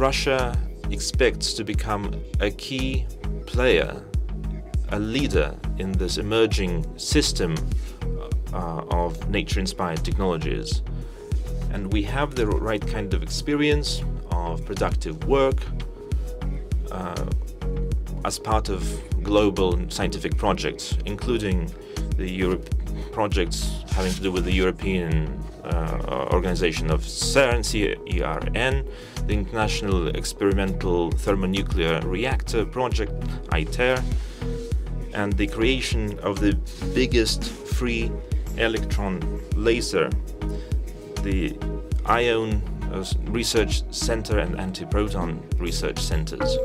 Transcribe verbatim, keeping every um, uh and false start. Russia expects to become a key player, a leader in this emerging system uh, of nature-inspired technologies. And we have the right kind of experience of productive work uh, as part of global scientific projects, including the Europe projects having to do with the European uh, organization of CERN, C E R N, the International Experimental Thermonuclear Reactor Project, ITER, and the creation of the biggest free electron laser, the ION Research Center and Antiproton Research Centers.